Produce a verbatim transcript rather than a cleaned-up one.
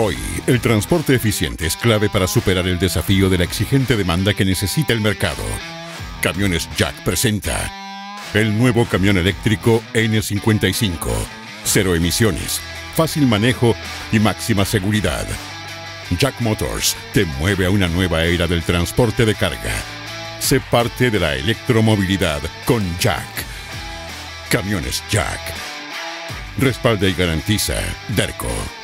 Hoy, el transporte eficiente es clave para superar el desafío de la exigente demanda que necesita el mercado. Camiones J A C presenta el nuevo camión eléctrico N cincuenta y cinco. Cero emisiones, fácil manejo y máxima seguridad. J A C Motors te mueve a una nueva era del transporte de carga. Sé parte de la electromovilidad con J A C. Camiones J A C. Respalda y garantiza Derco.